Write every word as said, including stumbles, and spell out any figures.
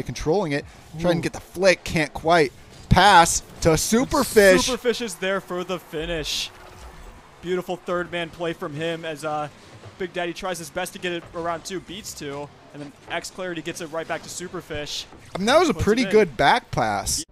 Controlling it, trying to get the flick, can't quite. Pass to Superfish. Superfish is there for the finish. Beautiful third man play from him as uh, Big Daddy tries his best to get it around two, beats two, and then X Clarity gets it right back to Superfish. I mean, that was a pretty good back pass.